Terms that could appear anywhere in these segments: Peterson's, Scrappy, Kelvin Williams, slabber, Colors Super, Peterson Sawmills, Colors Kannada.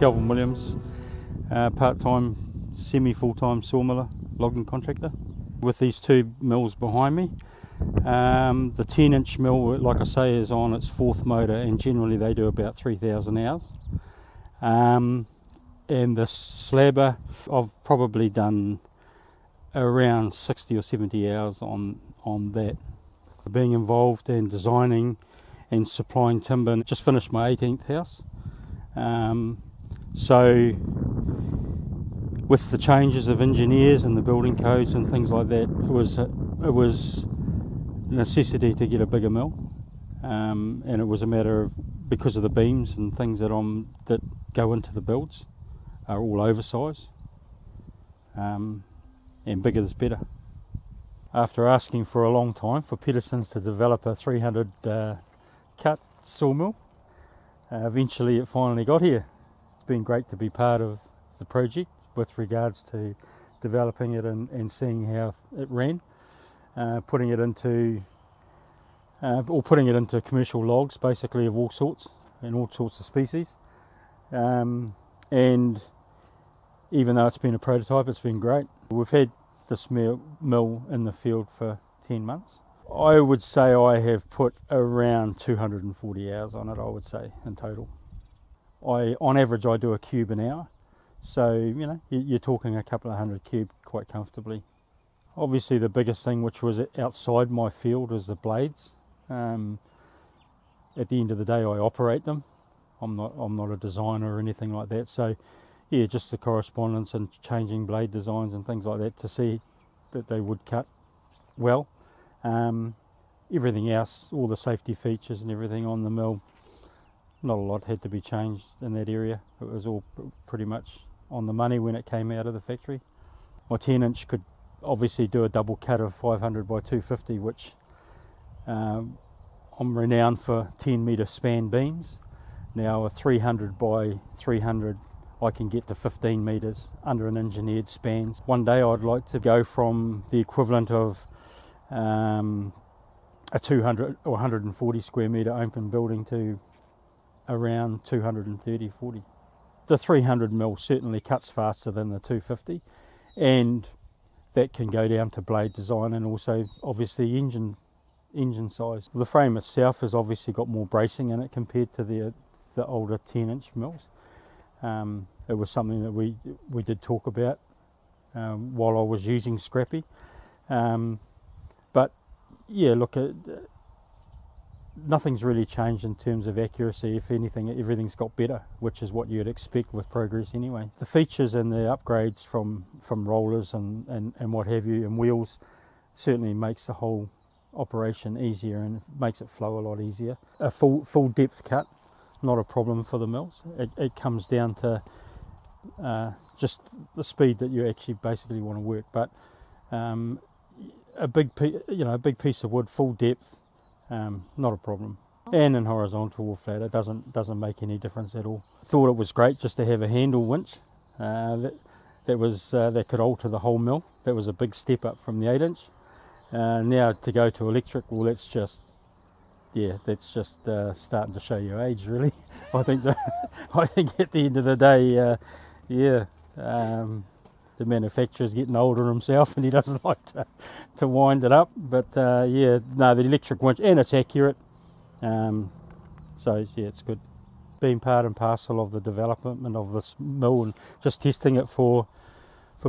Kelvin Williams, part-time, semi-full-time sawmiller, logging contractor. With these two mills behind me, the 10-inch mill, like I say, is on its fourth motor, and generally they do about 3,000 hours. And the slabber, I've probably done around 60 or 70 hours on that. Being involved in designing and supplying timber, and just finished my 18th house. So with the changes of engineers and the building codes and things like that, it was a necessity to get a bigger mill, and it was a matter of, because of the beams and things that go into the builds are all oversized, and bigger is better. After asking for a long time for Peterson's to develop a 300 cut sawmill, eventually it finally got here. It's been great to be part of the project with regards to developing it and seeing how it ran, putting it into commercial logs, basically, of all sorts and all sorts of species. And even though it's been a prototype, it's been great. We've had this mill in the field for 10 months. I would say I have put around 240 hours on it, I would say, in total. On average, I do a cube an hour. So, you know, you're talking a couple of hundred cube quite comfortably. Obviously, the biggest thing, which was outside my field, is the blades. At the end of the day, I operate them. I'm not a designer or anything like that. So, yeah, just the correspondence and changing blade designs and things like that to see that they would cut well. Everything else, all the safety features and everything on the mill, not a lot had to be changed in that area. It was all pretty much on the money when it came out of the factory. My 10-inch could obviously do a double cut of 500 by 250, which I'm renowned for 10-metre span beams. Now a 300 by 300, I can get to 15 metres under an engineered span. One day I'd like to go from the equivalent of a 200 or 140 square metre open building to around 230, 40. The 300 mil certainly cuts faster than the 250, and that can go down to blade design and also obviously engine size. The frame itself has obviously got more bracing in it compared to the older 10-inch mills. It was something that we did talk about while I was using Scrappy, but yeah, look, nothing's really changed in terms of accuracy. If anything, everything's got better, which is what you'd expect with progress anyway. The features and the upgrades from rollers and what have you, and wheels, certainly makes the whole operation easier and makes it flow a lot easier. A full depth cut, not a problem for the mills. It comes down to just the speed that you actually basically want to work. But a big piece of wood, full depth, not a problem. And in horizontal or flat, it doesn't make any difference at all. Thought it was great just to have a handle winch that could alter the whole mill. That was a big step up from the 8-inch. Now to go to electric, well, that's just. Yeah, that's just starting to show your age, really. I think at the end of the day, the manufacturer's getting older himself, and he doesn't like to wind it up. But yeah, no, the electric winch, and it's accurate. So yeah, it's good. Being part and parcel of the development of this mill and just testing it for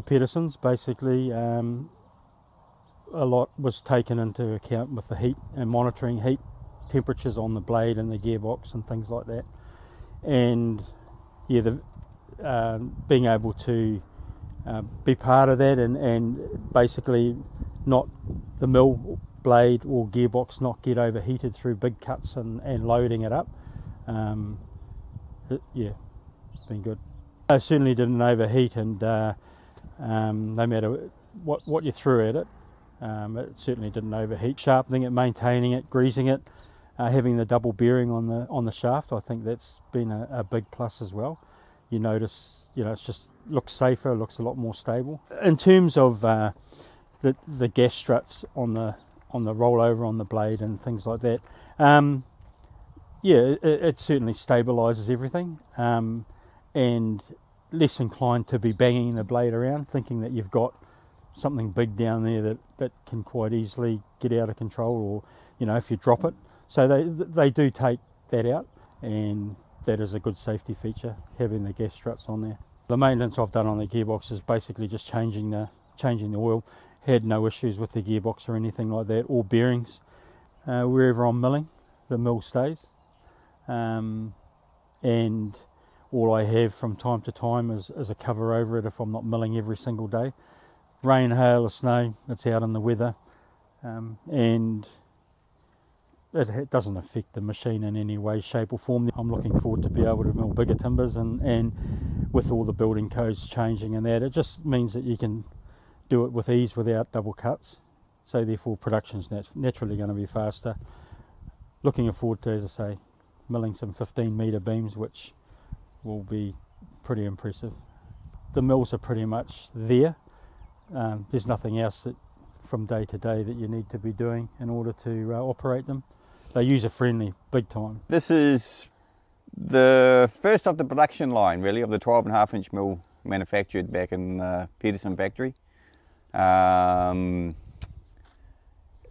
Peterson's, basically. A lot was taken into account with the heat and monitoring heat temperatures on the blade and the gearbox and things like that, and yeah, being able to be part of that and basically not the mill blade or gearbox not get overheated through big cuts and loading it up, yeah, it's been good. I certainly didn't overheat, and no matter what you threw at it, it certainly didn't overheat. Sharpening it, maintaining it, greasing it, having the double bearing on the shaft, I think that's been a big plus as well. You notice, you know, it just looks safer, looks a lot more stable. In terms of the gas struts on the rollover on the blade and things like that, yeah, it certainly stabilises everything. and less inclined to be banging the blade around, thinking that you've got something big down there that can quite easily get out of control, or, you know, if you drop it. So they do take that out, and that is a good safety feature, having the gas struts on there. The maintenance I've done on the gearbox is basically just changing the oil. Had no issues with the gearbox or anything like that, or bearings. Wherever I'm milling, the mill stays. And all I have from time to time is a cover over it if I'm not milling every single day. Rain, hail or snow, it's out in the weather, and it doesn't affect the machine in any way, shape or form. I'm looking forward to be able to mill bigger timbers, and with all the building codes changing and that, it just means that you can do it with ease without double cuts, so therefore production's naturally going to be faster. Looking forward to, as I say, milling some 15-metre beams, which will be pretty impressive. The mills are pretty much there. There's nothing else that from day to day that you need to be doing in order to operate them. They're user-friendly, big time. This is the first of the production line, really, of the 12.5-inch mill manufactured back in the Peterson factory.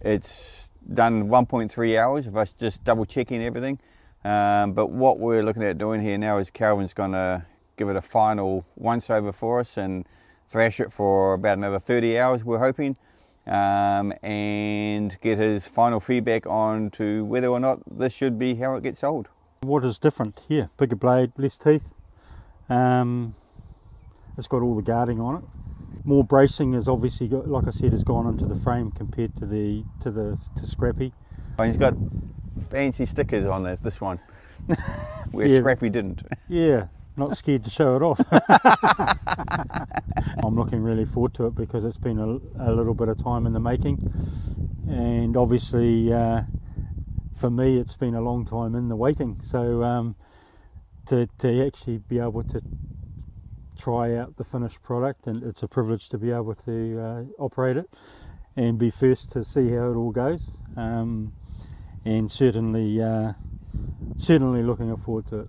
It's done 1.3 hours of us just double-checking everything. But what we're looking at doing here now is Kelvin's going to give it a final once-over for us and thrash it for about another 30 hours, we're hoping, and get his final feedback on to whether or not this should be how it gets sold. What is different here? Bigger blade, less teeth. It's got all the guarding on it. More bracing is obviously, like I said, has gone into the frame compared to the to Scrappy. Oh, he's got fancy stickers on this one, where yeah. Scrappy didn't. Yeah. Not scared to show it off. I'm looking really forward to it because it's been a little bit of time in the making, and obviously for me it's been a long time in the waiting, so to actually be able to try out the finished product, and it's a privilege to be able to operate it and be first to see how it all goes, and certainly looking forward to it.